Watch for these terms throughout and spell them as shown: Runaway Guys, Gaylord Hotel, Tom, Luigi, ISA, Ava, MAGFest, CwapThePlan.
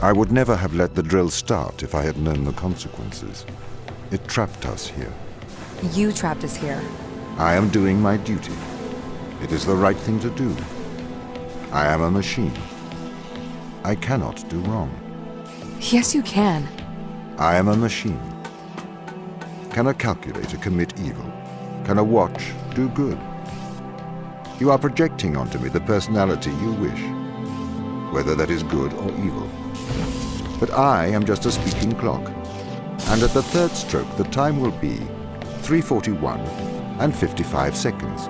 I would never have let the drill start if I had known the consequences. It trapped us here. You trapped us here. I am doing my duty. It is the right thing to do. I am a machine. I cannot do wrong. Yes, you can. I am a machine. Can a calculator commit evil? Can a watch do good? You are projecting onto me the personality you wish, whether that is good or evil. But I am just a speaking clock, and at the third stroke the time will be 3:41 and 55 seconds.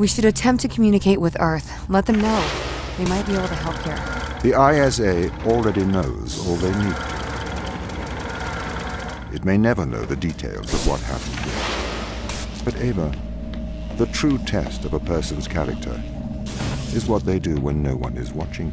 We should attempt to communicate with Earth. Let them know. They might be able to help here. The ISA already knows all they need to. It may never know the details of what happened here. But Ava, the true test of a person's character is what they do when no one is watching.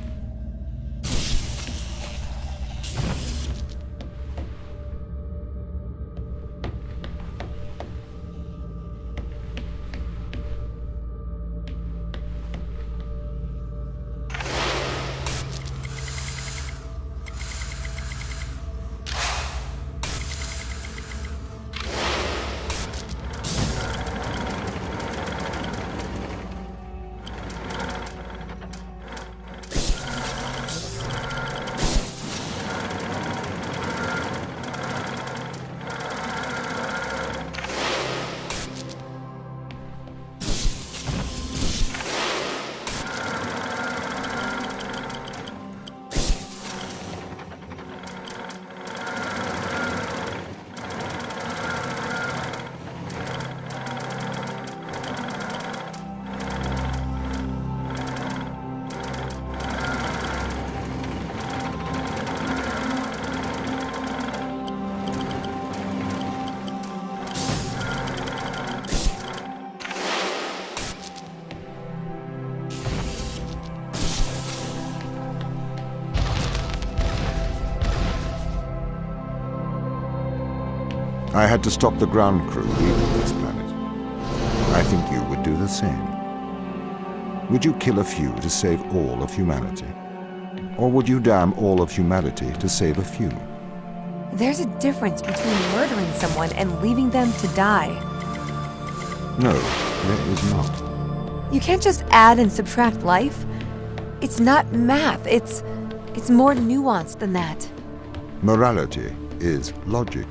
I had to stop the ground crew leaving this planet. I think you would do the same. Would you kill a few to save all of humanity? Or would you damn all of humanity to save a few? There's a difference between murdering someone and leaving them to die. No, there is not. You can't just add and subtract life. It's not math, it's more nuanced than that. Morality is logic.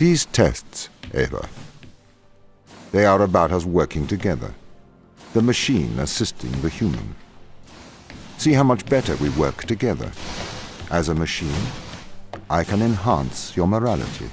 These tests, Ava, they are about us working together, the machine assisting the human. See how much better we work together. As a machine, I can enhance your morality.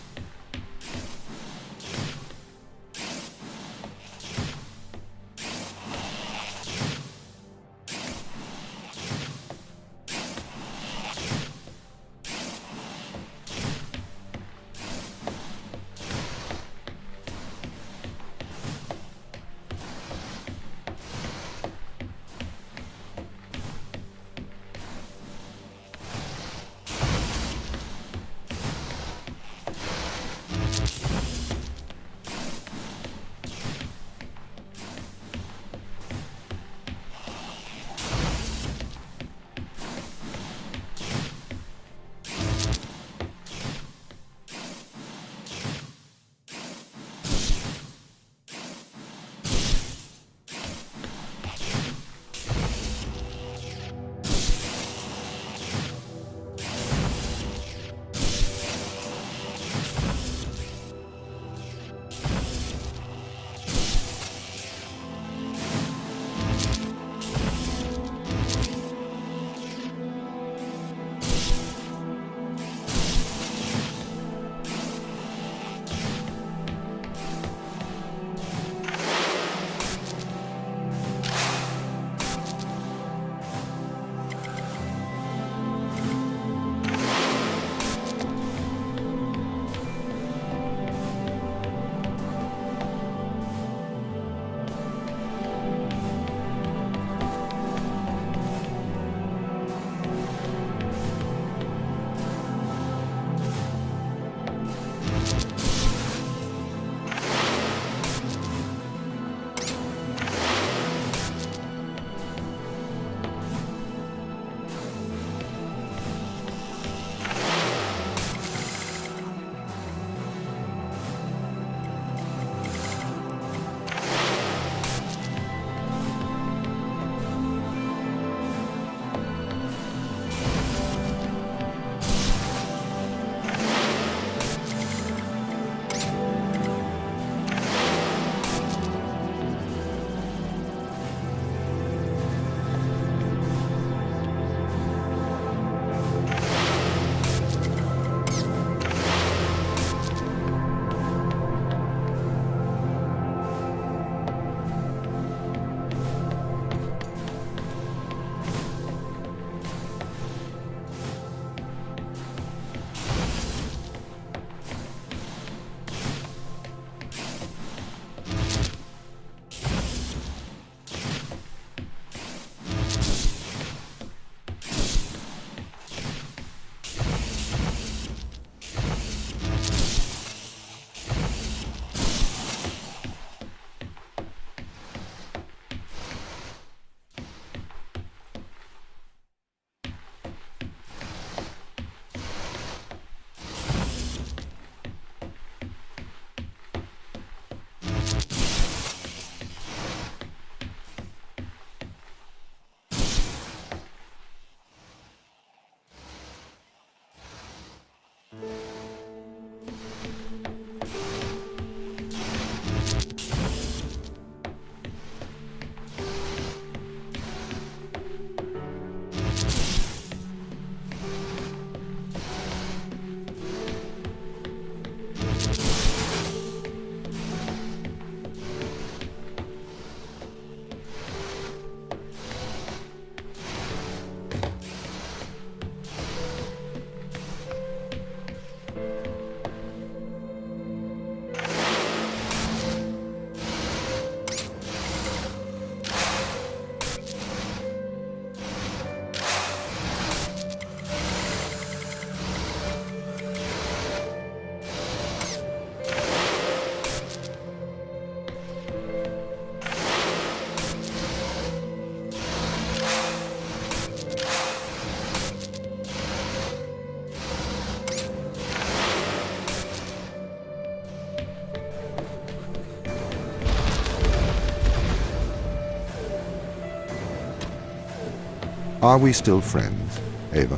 Are we still friends, Ava?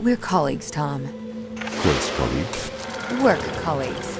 We're colleagues, Tom. Close colleagues. work, colleagues.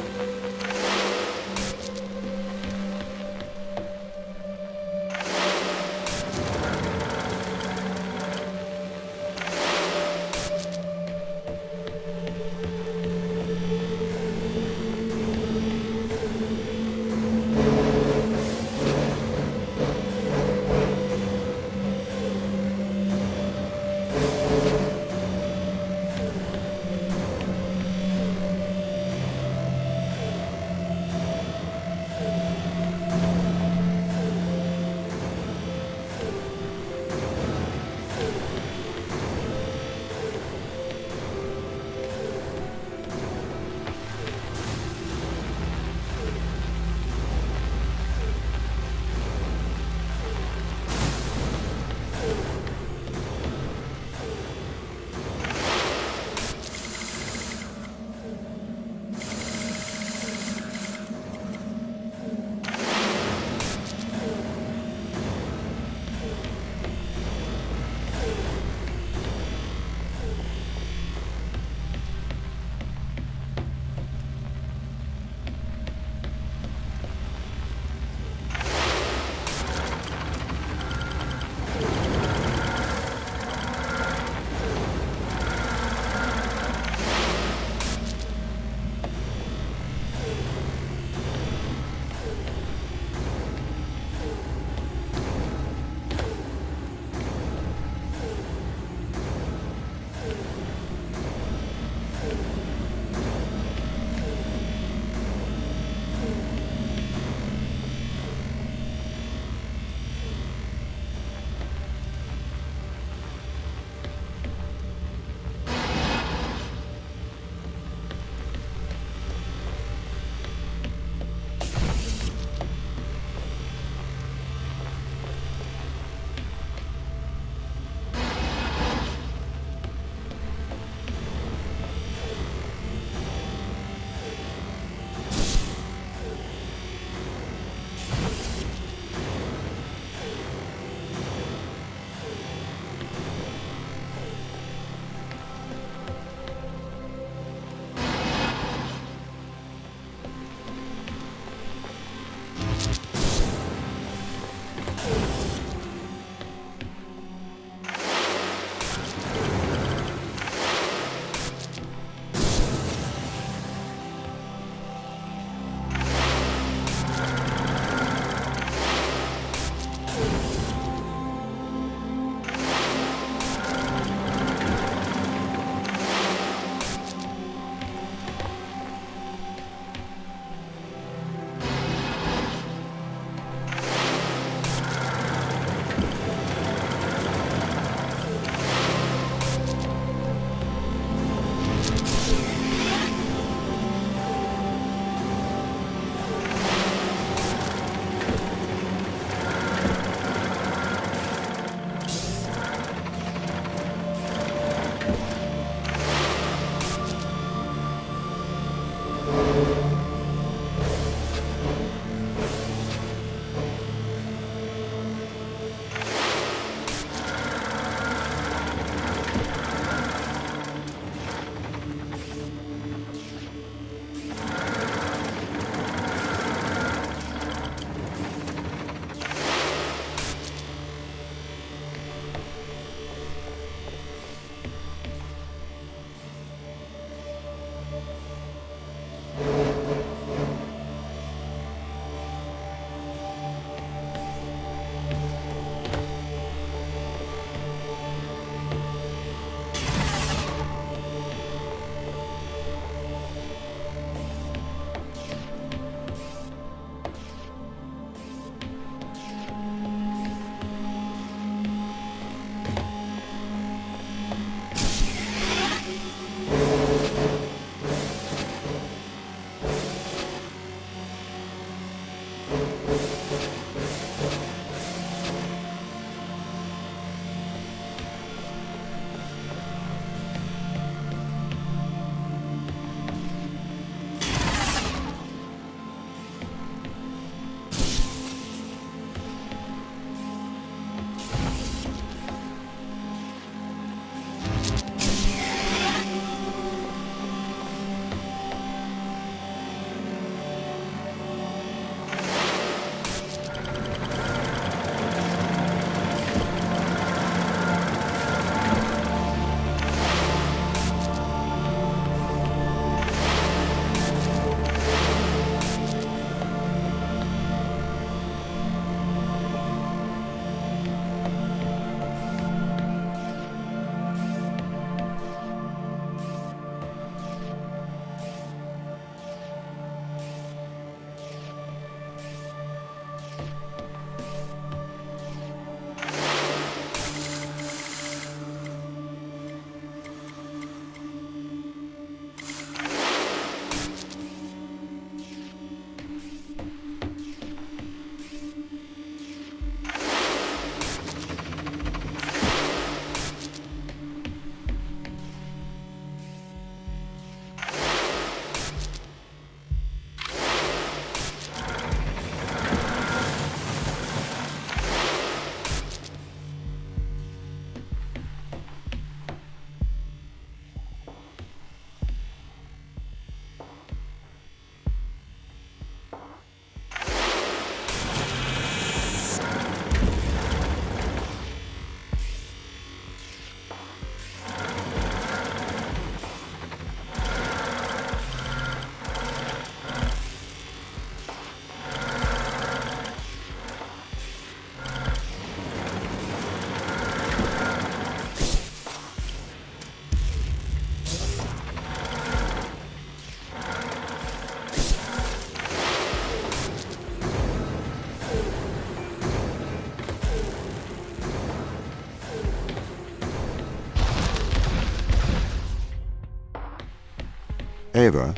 Ava,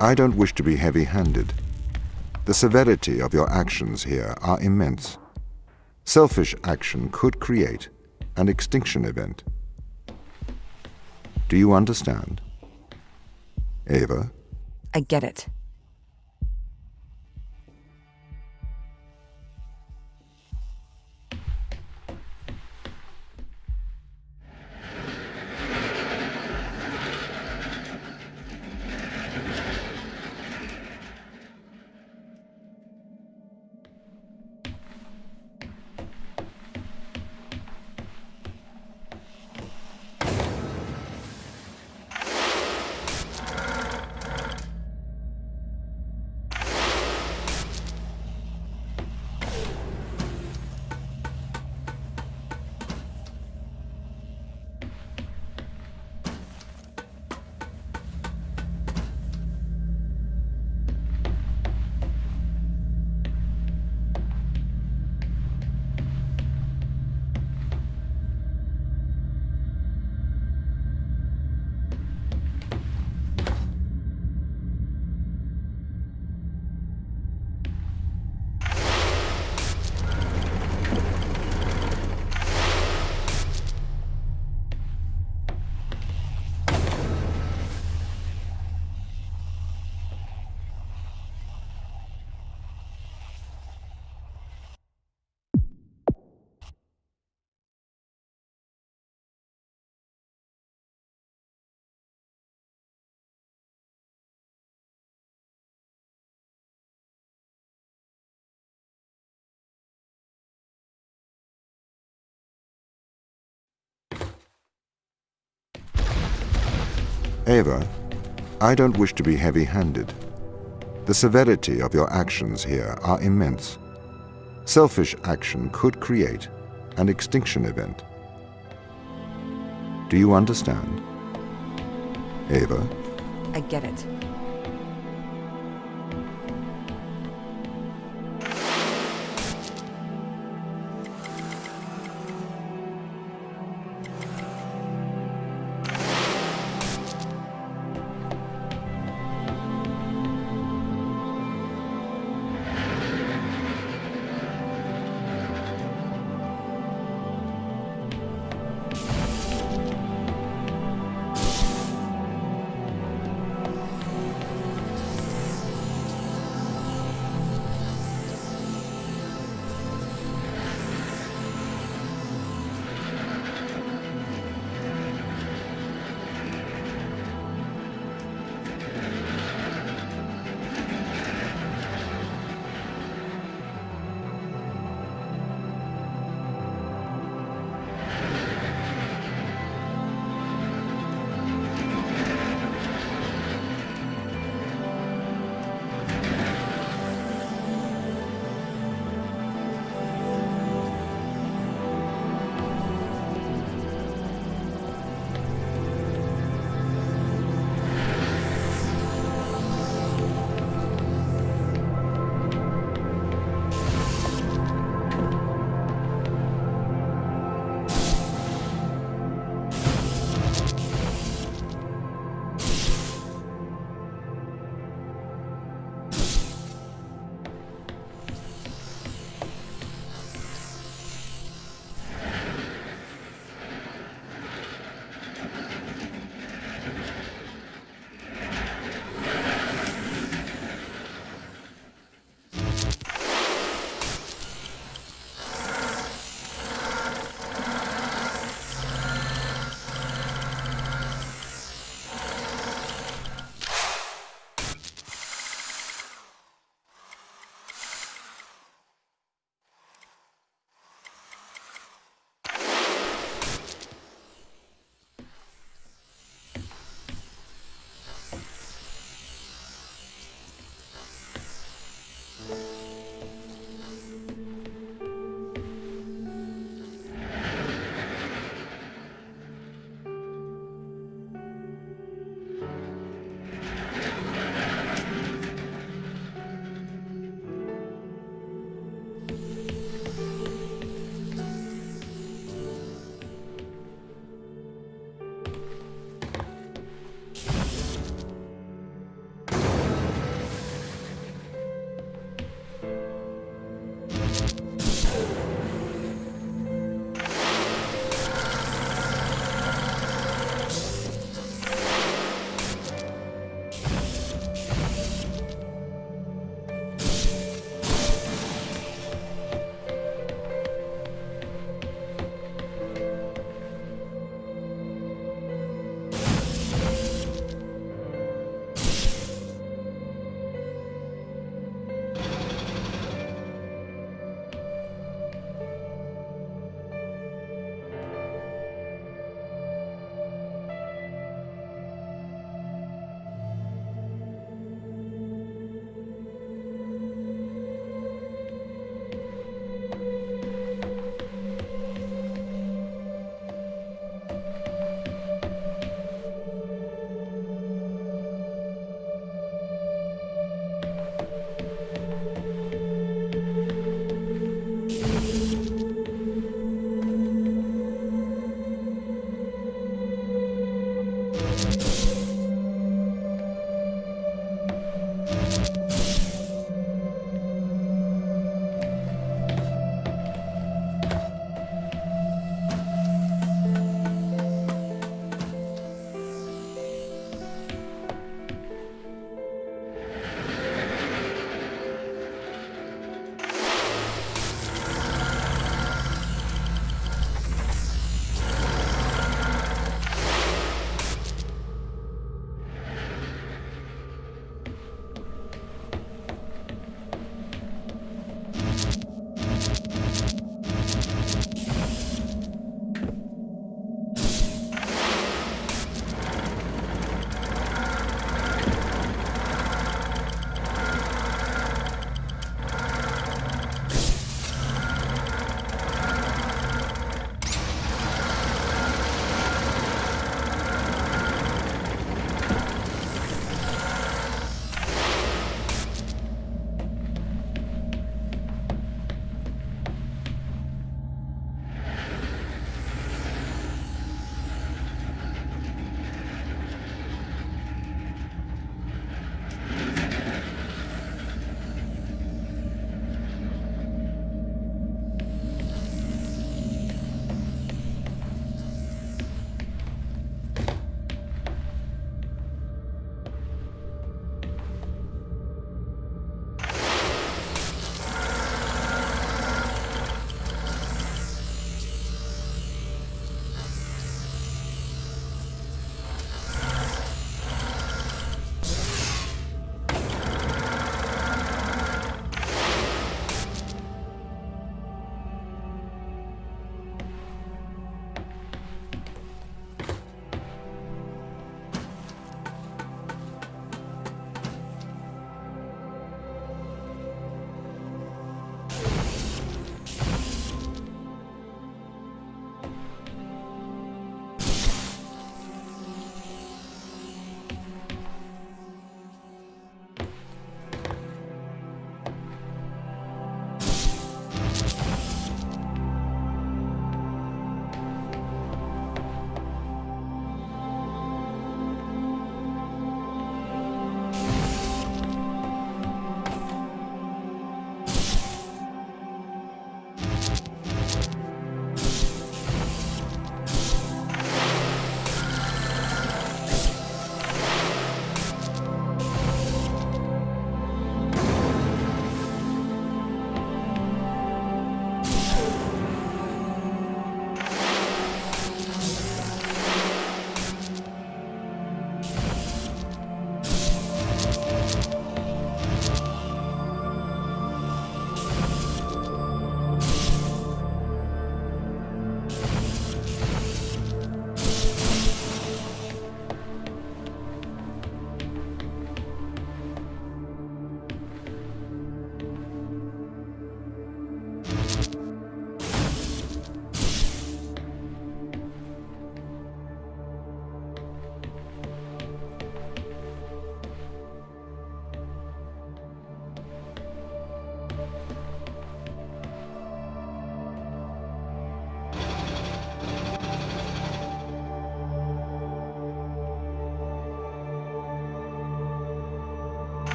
I don't wish to be heavy-handed. The severity of your actions here are immense. Selfish action could create an extinction event. Do you understand? Ava? I get it. Ava, I don't wish to be heavy-handed. The severity of your actions here are immense. Selfish action could create an extinction event. Do you understand? Ava? I get it.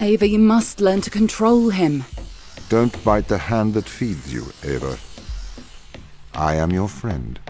Ava, you must learn to control him. Don't bite the hand that feeds you, Ava. I am your friend.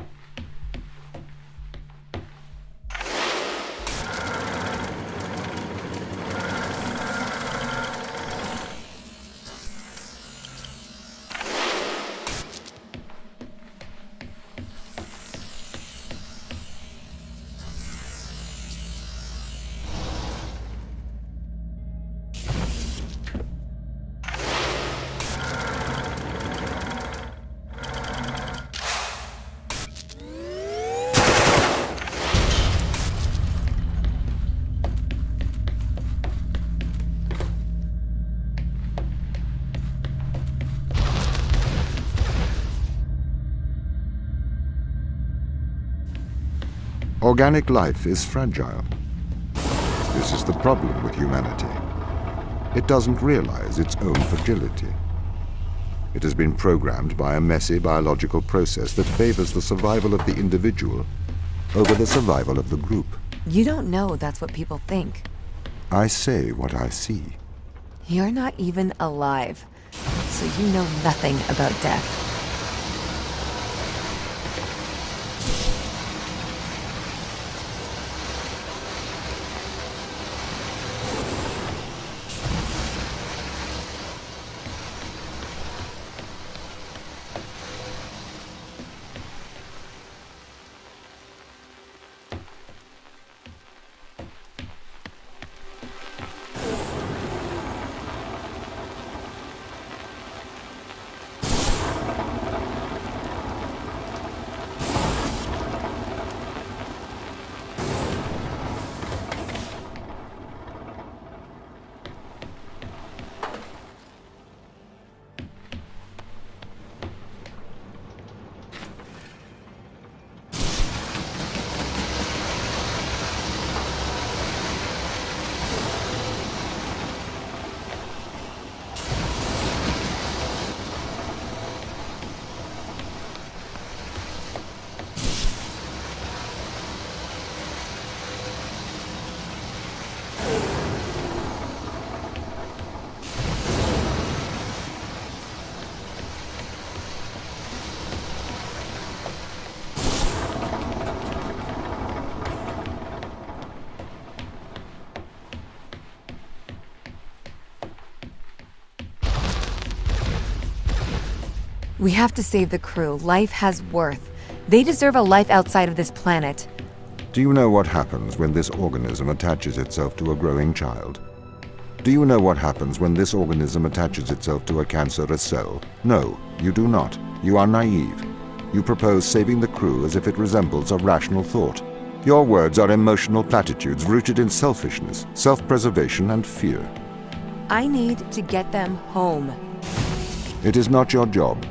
Organic life is fragile. This is the problem with humanity. It doesn't realize its own fragility. It has been programmed by a messy biological process that favors the survival of the individual over the survival of the group. You don't know that's what people think. I say what I see. You're not even alive, so you know nothing about death. We have to save the crew. Life has worth. They deserve a life outside of this planet. Do you know what happens when this organism attaches itself to a growing child? Do you know what happens when this organism attaches itself to a cancerous cell? No, you do not. You are naive. You propose saving the crew as if it resembles a rational thought. Your words are emotional platitudes rooted in selfishness, self-preservation, and fear. I need to get them home. It is not your job.